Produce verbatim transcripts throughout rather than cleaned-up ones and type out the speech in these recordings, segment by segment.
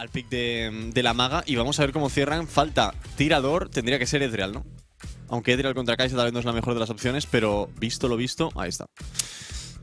al pick de, de la maga y vamos a ver cómo cierran. Falta tirador, tendría que ser Edreal, ¿no? Aunque Edreal contra Kaisa tal vez no es la mejor de las opciones, pero visto lo visto, ahí está.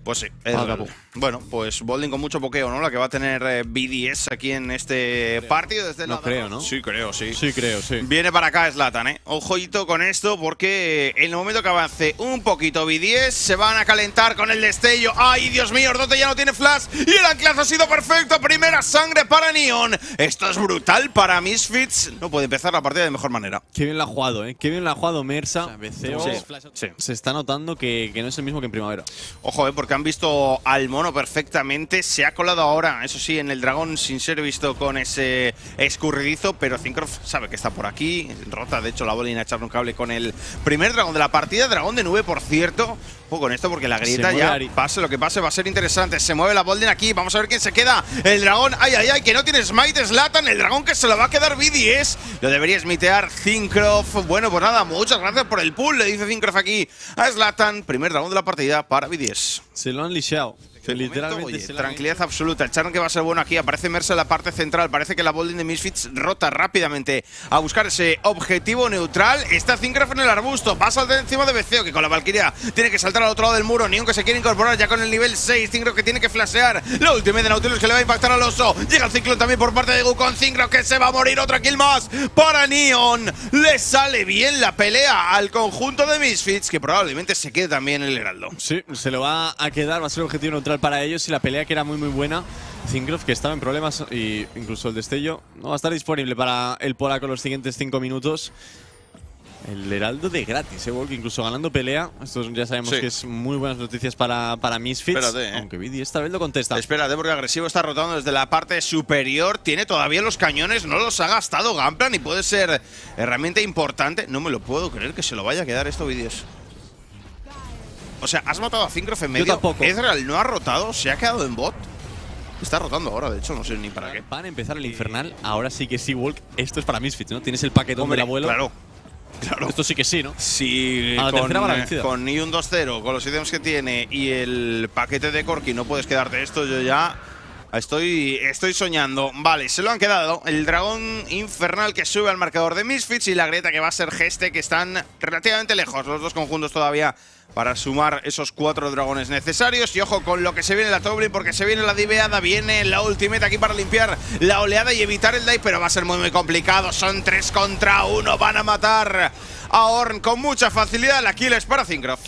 Pues sí, Edreal. Bueno, pues Bolding con mucho pokeo, ¿no? La que va a tener eh, B D S aquí en este creo. partido desde el No creo, ¿no? Sí, creo, sí. Sí, creo, sí. Viene para acá Zlatan, ¿eh? Ojito con esto porque en el momento que avance un poquito B diez se van a calentar con el destello. ¡Ay, Dios mío! Erdote ya no tiene flash y el anclazo ha sido perfecto. Primera sangre para Neon. Esto es brutal para Misfits. No puede empezar la partida de mejor manera. Qué bien la ha jugado, ¿eh? Qué bien la ha jugado Mersa. O sea, Vetheo sí, sí. Se está notando que, que no es el mismo que en primavera. Ojo, ¿eh? Porque han visto al mono perfectamente. Se ha colado ahora, eso sí, en el dragón sin ser visto con ese escurridizo. Pero Zinkrof sabe que está por aquí. Rota, de hecho, la Bolina a echarle un cable con el primer dragón de la partida. Dragón de nube, por cierto. Ojo con esto porque la grieta ya, pase lo que pase, va a ser interesante. Se mueve la Bolden aquí. Vamos a ver quién se queda. El dragón, ay, ay, ay, que no tiene smite. Zlatan, el dragón que se lo va a quedar B diez. Lo debería smitear Zinkrof. Bueno, pues nada, muchas gracias por el pull. Le dice Zinkrof aquí a Zlatan. Primer dragón de la partida para B diez. Se lo han lisiado. Literalmente, momento, oye, tranquilidad absoluta. El charm que va a ser bueno aquí. Aparece Mersa en la parte central. Parece que la Bolden de Misfits rota rápidamente a buscar ese objetivo neutral. Está Zinkrof en el arbusto. Va a saltar encima de Vetheo, que con la Valquiria tiene que saltar al otro lado del muro. Neon que se quiere incorporar ya con el nivel seis. Zinkrof que tiene que flashear. La última de Nautilus que le va a impactar al oso. Llega el ciclón también por parte de Wukong. Zinkrof que se va a morir. Otra kill más para Neon. Le sale bien la pelea al conjunto de Misfits, que probablemente se quede también el heraldo. Sí, se lo va a quedar. Va a ser objetivo neutral para ellos y la pelea que era muy muy buena. Zinkrof que estaba en problemas y incluso el destello no va a estar disponible para el polaco los siguientes cinco minutos. El heraldo de gratis, ¿eh, Volk? Incluso ganando pelea. Esto ya sabemos sí. que es muy buenas noticias para, para Misfits. Espérate, eh. Aunque Vidi esta vez lo contesta. Espérate, porque agresivo está rotando desde la parte superior. Tiene todavía los cañones, no los ha gastado Gangplank y puede ser herramienta importante. No me lo puedo creer que se lo vaya a quedar esto Vidi. O sea, has matado a Zinkrof en medio. Yo tampoco. Ezreal no ha rotado, se ha quedado en bot. Está rotando ahora, de hecho, no sé ni para qué. Van a empezar el infernal, ahora sí que sí, Volk. Esto es para Misfits, ¿no? Tienes el paquetón Hombre, del abuelo. Claro, claro. Esto sí que sí, ¿no? Sí, a la con, tercera vencida. Con ni un dos cero, con los ítems que tiene y el paquete de Corky, no puedes quedarte esto, yo ya… Estoy, estoy soñando. Vale, se lo han quedado. El dragón infernal que sube al marcador de Misfits y la grieta que va a ser Geste, que están relativamente lejos. Los dos conjuntos todavía para sumar esos cuatro dragones necesarios. Y ojo con lo que se viene la Toblin, porque se viene la diveada. Viene la ultimate aquí para limpiar la oleada y evitar el dive, pero va a ser muy muy complicado. Son tres contra uno. Van a matar a Orn con mucha facilidad. La kill es para Zinkrof.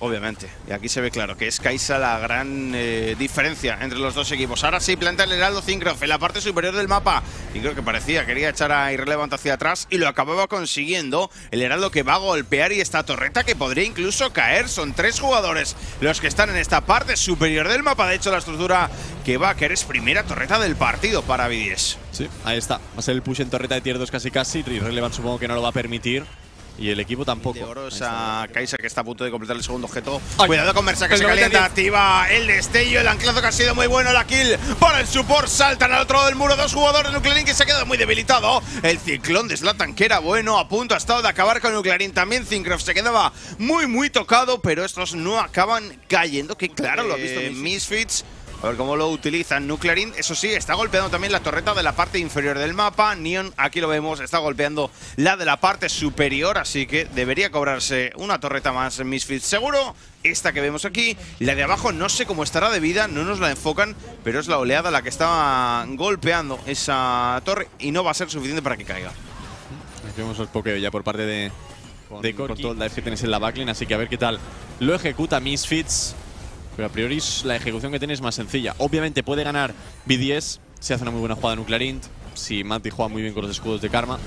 Obviamente. Y aquí se ve claro que es Kaisa la gran eh, diferencia entre los dos equipos. Ahora sí, planta el heraldo Zinkrof en la parte superior del mapa. Y creo que parecía, quería echar a Irrelevant hacia atrás y lo acababa consiguiendo. El heraldo que va a golpear y esta torreta que podría incluso caer. Son tres jugadores los que están en esta parte superior del mapa. De hecho, la estructura que va a caer es primera torreta del partido para B diez. Sí, ahí está. Va a ser el push en torreta de tier dos casi casi. Irrelevant supongo que no lo va a permitir. Y el equipo tampoco. De oro es a Kaisa, que está a punto de completar el segundo objeto. Ay, cuidado con Mersa, que se calienta. Activa el destello, el anclazo que ha sido muy bueno. La kill para el support. Saltan al otro lado del muro dos jugadores. Nuclearín que se ha quedado muy debilitado. El ciclón de Zlatan, que era bueno. A punto ha estado de acabar con Nuclearín. También Zinkrof se quedaba muy, muy tocado. Pero estos no acaban cayendo. Que claro, eh, lo ha visto Misfits. A ver cómo lo utilizan. Nuclearín, eso sí, está golpeando también la torreta de la parte inferior del mapa. Neon, aquí lo vemos, está golpeando la de la parte superior. Así que debería cobrarse una torreta más en Misfits seguro. Esta que vemos aquí, la de abajo no sé cómo estará de vida, no nos la enfocan, pero es la oleada la que está golpeando esa torre y no va a ser suficiente para que caiga. Aquí vemos el pokeo ya por parte de, de Corky, con todo el dive que tienes en la backline. Así que a ver qué tal lo ejecuta Misfits. Pero a priori la ejecución que tiene es más sencilla. Obviamente puede ganar B diez si hace una muy buena jugada Nuclearín, si Mati juega muy bien con los escudos de Karma.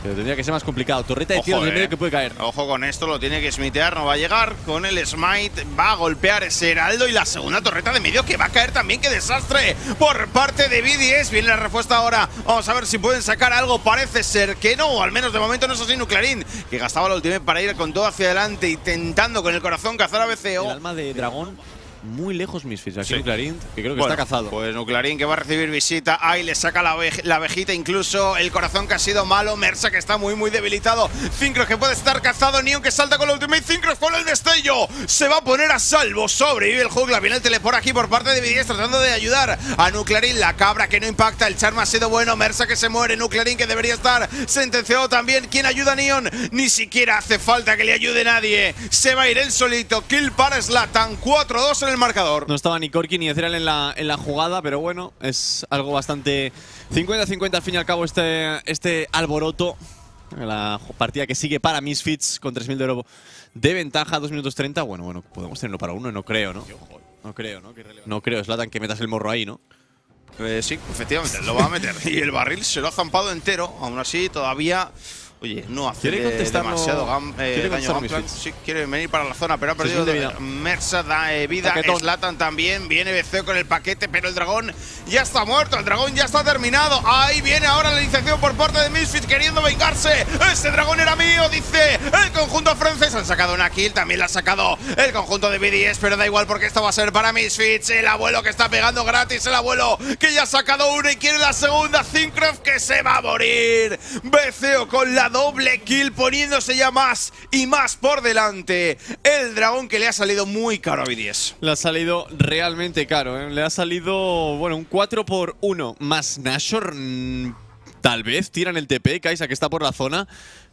Pero tendría que ser más complicado. Torreta de tiro de medio que puede caer. Ojo con esto, lo tiene que smitear, no va a llegar. Con el smite va a golpear ese heraldo y la segunda torreta de medio que va a caer también. ¡Qué desastre! Por parte de B diez. Viene la respuesta ahora. Vamos a ver si pueden sacar algo. Parece ser que no, o al menos de momento no es así. Nuclearín, que gastaba la ultimate para ir con todo hacia adelante, intentando con el corazón cazar a Vetheo. El alma de dragón muy lejos Misfits. Aquí sí. Nuclearín, que creo que bueno, está cazado. Pues Nuclearín que va a recibir visita. Ahí le saca la, la abejita, incluso el corazón que ha sido malo. Mersa que está muy, muy debilitado. Zinkrof que puede estar cazado. Neon que salta con la ultimate. Zinkrof con el destello. Se va a poner a salvo. Sobrevive el juego. La viene el teleport aquí por parte de B diez tratando de ayudar a Nuclearín. La cabra que no impacta. El charm ha sido bueno. Mersa que se muere. Nuclearín que debería estar sentenciado también. ¿Quién ayuda a Neon? Ni siquiera hace falta que le ayude nadie. Se va a ir él solito. Kill para Zlatan. cuatro dos en el marcador. No estaba ni Corky ni Ezreal en la, en la jugada, pero bueno, es algo bastante cincuenta cincuenta al fin y al cabo este, este alboroto. La partida que sigue para Misfits con tres mil de oro de ventaja, dos minutos treinta. Bueno, bueno, podemos tenerlo para uno, no creo, ¿no? No creo, ¿no? No creo, Zlatan, que metas el morro ahí, ¿no? Eh, sí, efectivamente, lo va a meter. Y el barril se lo ha zampado entero. Aún así, todavía… Oye, no hace demasiado gam, eh, daño Gangplank. Sí, quiere venir para la zona, pero ha perdido de vida. Mersa da eh, vida. Zlatan también. Viene Vetheo con el paquete, pero el dragón ya está muerto. El dragón ya está terminado. Ahí viene ahora la iniciación por parte de Misfits queriendo vengarse. Ese dragón era mío, dice el conjunto francés. Han sacado una kill, también la ha sacado el conjunto de B diez, pero da igual porque esto va a ser para Misfits. El abuelo que está pegando gratis. El abuelo que ya ha sacado una y quiere la segunda. Zinkrof que se va a morir. Vetheo con la doble kill, poniéndose ya más y más por delante. El dragón que le ha salido muy caro a B diez. Le ha salido realmente caro, ¿eh? Le ha salido, bueno, un cuatro por uno. Más Nashor, mmm, tal vez tiran el T P. Kaisa, que está por la zona.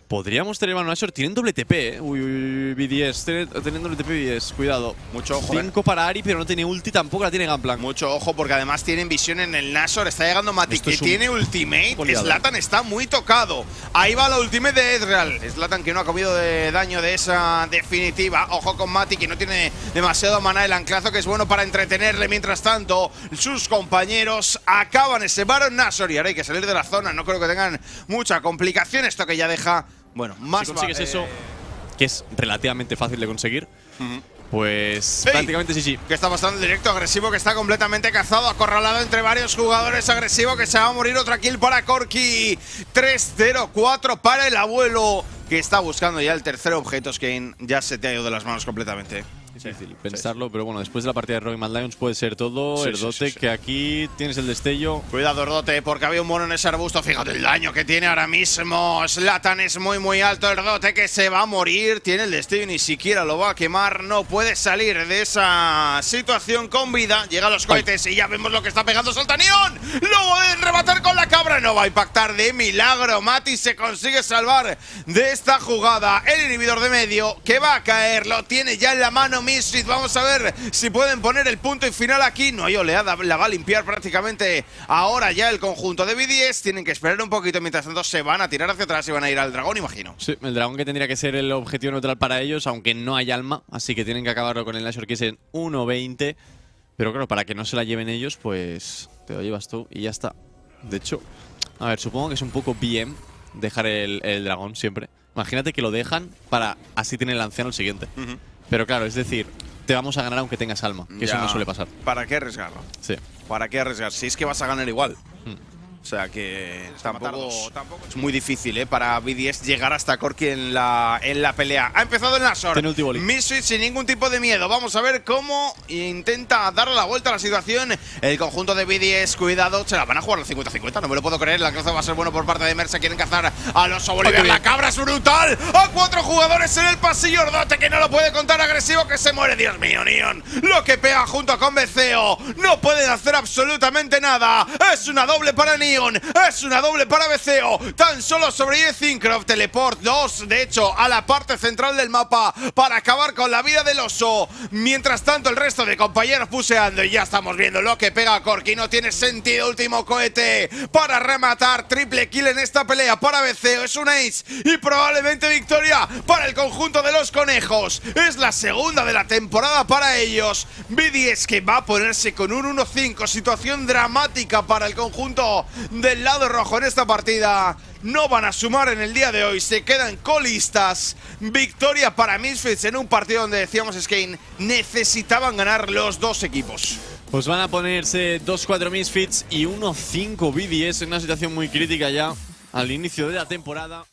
Podríamos tener a Nashor. Tienen doble T P, ¿eh? Uy, uy, uy, B diez. Tienen doble T P, B diez. Cuidado. Mucho ojo. cinco eh. para Ari, pero no tiene ulti, tampoco la tiene Gangplank. Mucho ojo, porque además tienen visión en el Nashor. Está llegando Mati, que tiene ultimate. Zlatan está muy tocado. Ahí va la ultimate de Edreal. Zlatan que no ha comido de daño de esa definitiva. Ojo con Mati, que no tiene demasiado maná. El anclazo que es bueno para entretenerle. Mientras tanto, sus compañeros acaban ese Baron Nashor. Y ahora hay que salir de la zona. No creo que tengan mucha complicación. Esto que ya deja… Bueno, más si consigues eso, que es relativamente fácil de conseguir, uh-huh. Pues ¡Ey! prácticamente sí, sí. Que está pasando directo, agresivo, que está completamente cazado, acorralado entre varios jugadores, agresivo, que se va a morir. Otra kill para Corky. tres cero cuatro para el abuelo, que está buscando ya el tercer objeto. Skain, ya se te ha ido de las manos completamente. Es difícil sí, pensarlo, sí. Pero bueno, después de la partida de Rogue Mad Lions puede ser todo. Sí, Erdote, sí, sí, sí. que aquí tienes el destello. Cuidado, Erdote, porque había un mono en ese arbusto. Fíjate el daño que tiene ahora mismo. Zlatan es muy, muy alto. Erdote que se va a morir. Tiene el destello, ni siquiera lo va a quemar. No puede salir de esa situación con vida. Llega a los cohetes Ay. y ya vemos lo que está pegando Zlatan. Lo va a rematar con la cabra. No va a impactar de milagro. Mati se consigue salvar de esta jugada. El inhibidor de medio que va a caer. Lo tiene ya en la mano Misfits. Vamos a ver si pueden poner el punto y final aquí. No hay oleada, la va a limpiar prácticamente ahora ya el conjunto de B diez. Tienen que esperar un poquito, mientras tanto se van a tirar hacia atrás y van a ir al dragón, imagino. Sí, el dragón que tendría que ser el objetivo neutral para ellos, aunque no hay alma, así que tienen que acabarlo con el Nashor, que es en uno veinte. Pero claro, para que no se la lleven ellos, pues te lo llevas tú y ya está. De hecho, a ver, supongo que es un poco bien dejar el, el dragón siempre. Imagínate que lo dejan para así tener el anciano el siguiente. Uh-huh. Pero claro, es decir, te vamos a ganar aunque tengas alma, que ya. Eso no suele pasar. ¿Para qué arriesgarlo? Sí. ¿Para qué arriesgar? Si es que vas a ganar igual. Mm. O sea que tampoco, tampoco es muy difícil, ¿eh? Para B diez llegar hasta Corky en la, en la pelea. Ha empezado el Nashor. Misfits sin ningún tipo de miedo. Vamos a ver cómo intenta darle la vuelta a la situación el conjunto de B diez. Cuidado, se la van a jugar los cincuenta cincuenta. No me lo puedo creer. La caza va a ser bueno por parte de Mersa. Quieren cazar al oso Bolívar. La cabra es brutal. A cuatro jugadores en el pasillo. Ordote que no lo puede contar. Agresivo que se muere. Dios mío, Neon. Lo que pega junto con Vetheo. No pueden hacer absolutamente nada. Es una doble para Neon. Es una doble para Vetheo. Tan solo sobrevive Zinkrof. Teleport dos, de hecho, a la parte central del mapa para acabar con la vida del oso. Mientras tanto, el resto de compañeros puseando. Y ya estamos viendo lo que pega a Corky. No tiene sentido. Último cohete para rematar. Triple kill en esta pelea para Vetheo. Es un ace y probablemente victoria para el conjunto de los conejos. Es la segunda de la temporada para ellos. B diez que va a ponerse con un uno cinco. Situación dramática para el conjunto del lado rojo en esta partida. No van a sumar en el día de hoy, se quedan colistas. Victoria para Misfits en un partido donde decíamos Skain, necesitaban ganar los dos equipos. Pues van a ponerse dos cuatro Misfits y uno cinco B D S en una situación muy crítica ya al inicio de la temporada.